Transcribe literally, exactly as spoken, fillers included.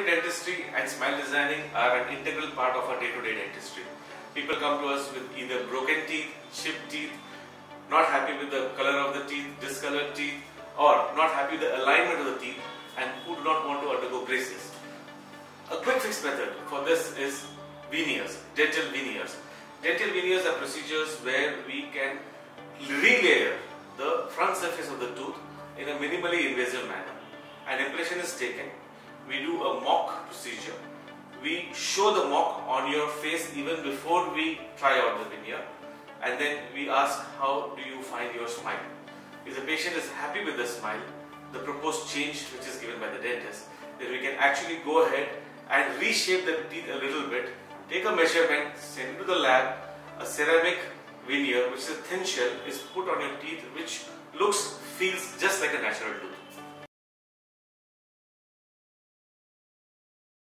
Smiling dentistry and smile designing are an integral part of our day-to-day dentistry. People come to us with either broken teeth, chipped teeth, not happy with the color of the teeth, discolored teeth, or not happy with the alignment of the teeth and who do not want to undergo braces. A quick fix method for this is veneers, dental veneers. Dental veneers are procedures where we can relayer the front surface of the tooth in a minimally invasive manner. An impression is taken. We do a mock procedure. We show the mock on your face even before we try out the veneer, and then we ask, how do you find your smile? If the patient is happy with the smile, the proposed change which is given by the dentist, then we can actually go ahead and reshape the teeth a little bit, take a measurement, send it to the lab. A ceramic veneer, which is a thin shell, is put on your teeth, which looks, feels just like a natural tooth.